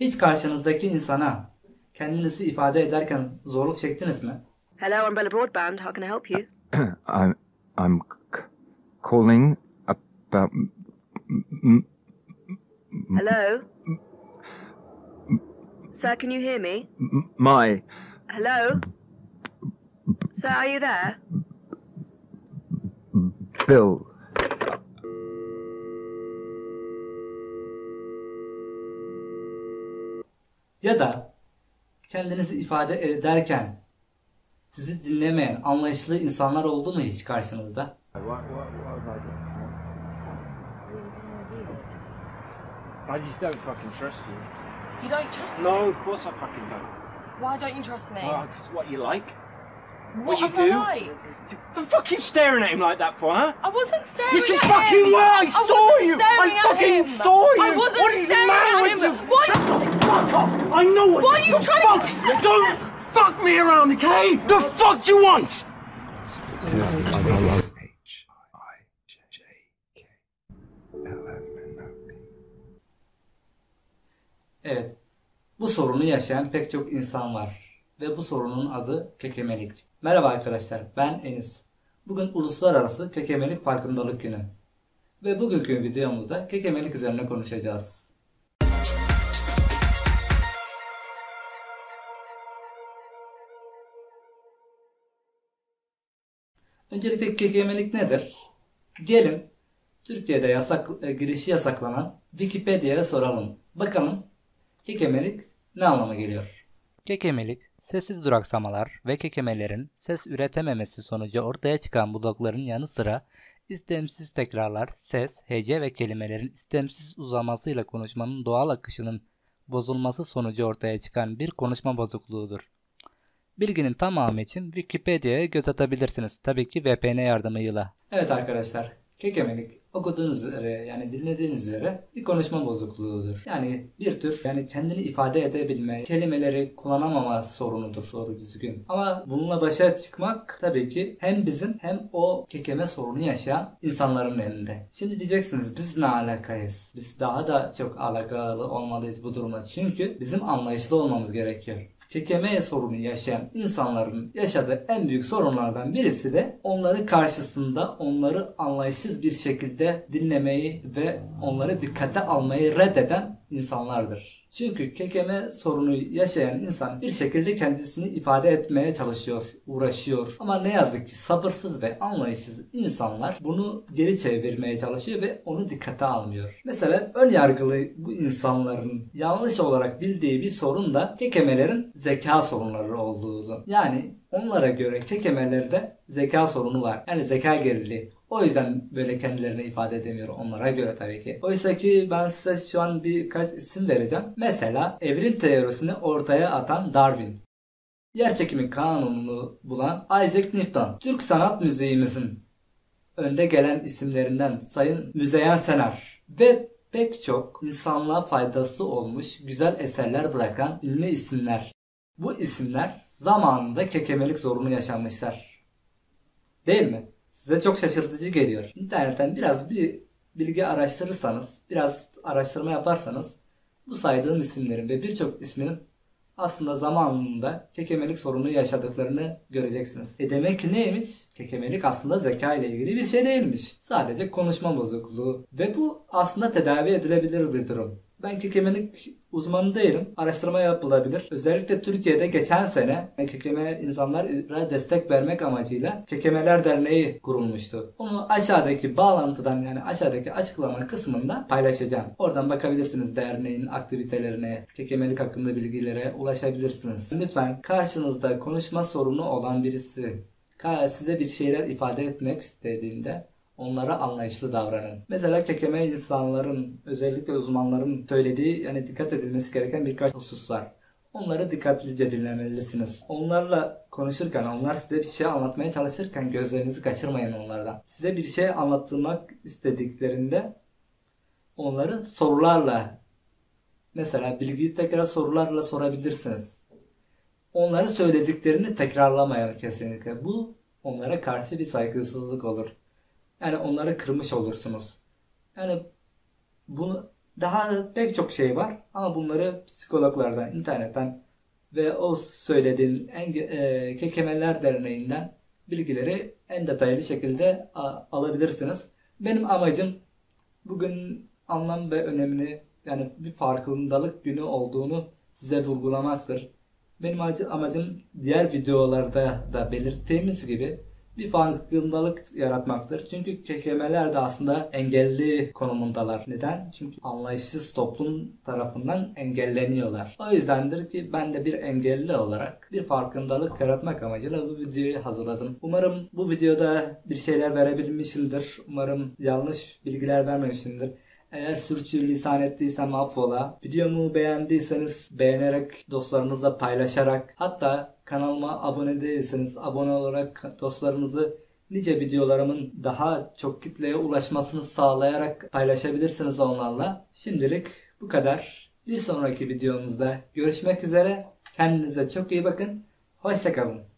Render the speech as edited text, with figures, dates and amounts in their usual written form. Hiç karşınızdaki insana kendinizi ifade ederken zorluk çektiniz mi? Hello, Umbrella Broadband. How can I help you? I'm calling about... Hello? Sir, can you hear me? My... Hello? Sir, are you there? Bill. Ya da kendinizi ifade ederken sizi dinlemeyen anlayışlı insanlar oldu mu hiç karşınızda? I just don't fucking trust you. You don't trust me? No, of course I fucking don't. Why don't you trust me? Well, because what you like. What you do. Like? The fuck you staring at him like that for, huh? I wasn't staring at him! Yes, you fucking were! I saw you! I fucking saw you! I wasn't staring at him! What? Fuck off! I know what you... What are you trying to... Don't fuck me around, okay? The fuck do you want? Evet, bu sorunu yaşayan pek çok insan var ve bu sorunun adı kekemelik. Merhaba arkadaşlar, ben Enis. Bugün Uluslararası Kekemelik Farkındalık Günü ve bugünkü videomuzda kekemelik üzerine konuşacağız. Öncelikle kekemelik nedir? Gelin Türkiye'de girişi yasaklanan Wikipedia'ya soralım. Bakalım kekemelik ne anlama geliyor? Kekemelik, sessiz duraksamalar ve kekemelerin ses üretememesi sonucu ortaya çıkan bulanıkların yanı sıra istemsiz tekrarlar, ses, hece ve kelimelerin istemsiz uzamasıyla konuşmanın doğal akışının bozulması sonucu ortaya çıkan bir konuşma bozukluğudur. Bilginin tamamı için Wikipedia'ya göz atabilirsiniz. Tabii ki VPN yardımıyla. Evet arkadaşlar, kekemelik okuduğunuz üzere, yani dinlediğiniz üzere bir konuşma bozukluğudur. Yani bir tür kendini ifade edebilme, kelimeleri kullanamama sorunudur doğru düzgün. Ama bununla başa çıkmak tabii ki hem bizim hem o kekeme sorunu yaşayan insanların elinde. Şimdi diyeceksiniz biz ne alakayız? Biz daha da çok alakalı olmalıyız bu duruma. Çünkü bizim anlayışlı olmamız gerekiyor. Kekeme sorunu yaşayan insanların yaşadığı en büyük sorunlardan birisi de onları karşısında onları anlayışsız bir şekilde dinlemeyi ve onları dikkate almayı reddeden insanlardır. Çünkü kekeme sorunu yaşayan insan bir şekilde kendisini ifade etmeye çalışıyor, uğraşıyor. Ama ne yazık ki sabırsız ve anlayışsız insanlar bunu geri çevirmeye çalışıyor ve onu dikkate almıyor. Mesela ön yargılı bu insanların yanlış olarak bildiği bir sorun da kekemelerin zeka sorunları olduğu. Yani onlara göre kekemelerde zeka sorunu var. Yani zeka geriliği. O yüzden böyle kendilerini ifade edemiyor onlara göre tabii ki. Oysa ki ben size şu an birkaç isim vereceğim. Mesela evrim teorisini ortaya atan Darwin. Yerçekimi kanununu bulan Isaac Newton. Türk sanat müziğimizin önde gelen isimlerinden Sayın Müzeyyen Senar. Ve pek çok insanlığa faydası olmuş güzel eserler bırakan ünlü isimler. Bu isimler zamanında kekemelik sorunu yaşamışlar. Değil mi? Size çok şaşırtıcı geliyor. İnternetten biraz bir bilgi araştırırsanız, biraz araştırma yaparsanız bu saydığım isimlerin ve birçok isminin aslında zamanında kekemelik sorunu yaşadıklarını göreceksiniz. Demek ki neymiş? Kekemelik aslında zeka ile ilgili bir şey değilmiş. Sadece konuşma bozukluğu ve bu aslında tedavi edilebilir bir durum. Ben kekemelik uzmanı değilim. Araştırma yapılabilir. Özellikle Türkiye'de geçen sene kekeme insanlara destek vermek amacıyla Kekemeler Derneği kurulmuştu. Onu aşağıdaki bağlantıdan yani aşağıdaki açıklama kısmında paylaşacağım. Oradan bakabilirsiniz derneğin aktivitelerine, kekemelik hakkında bilgilere ulaşabilirsiniz. Lütfen karşınızda konuşma sorunu olan birisi size bir şeyler ifade etmek istediğinde onlara anlayışlı davranın. Mesela kekeme insanların, özellikle uzmanların söylediği dikkat edilmesi gereken birkaç husus var. Onları dikkatlice dinlemelisiniz. Onlarla konuşurken, onlar size bir şey anlatmaya çalışırken gözlerinizi kaçırmayın onlardan. Size bir şey anlatmak istediklerinde onları sorularla, mesela bilgiyi tekrar sorularla sorabilirsiniz. Onları söylediklerini tekrarlamayın kesinlikle. Bu onlara karşı bir saygısızlık olur. Yani onları kırmış olursunuz. Yani bunu Daha pek çok şey var ama bunları psikologlardan, internetten ve o söylediğim Kekemeler Derneği'nden bilgileri en detaylı şekilde alabilirsiniz. Benim amacım bugün anlam ve önemini, yani bir farkındalık günü olduğunu size vurgulamaktır. Benim amacım diğer videolarda da belirttiğimiz gibi bir farkındalık yaratmaktır. Çünkü kekemeler de aslında engelli konumundalar. Neden? Çünkü anlayışsız toplum tarafından engelleniyorlar. O yüzdendir ki ben de bir engelli olarak bir farkındalık yaratmak amacıyla bu videoyu hazırladım. Umarım bu videoda bir şeyler verebilmişimdir. Umarım yanlış bilgiler vermemişimdir. Eğer sürçülisan ettiysem affola. Videomu beğendiyseniz beğenerek, dostlarınızla paylaşarak, hatta kanalıma abone değilseniz abone olarak dostlarınızı, nice videolarımın daha çok kitleye ulaşmasını sağlayarak paylaşabilirsiniz onlarla. Şimdilik bu kadar. Bir sonraki videomuzda görüşmek üzere. Kendinize çok iyi bakın. Hoşça kalın.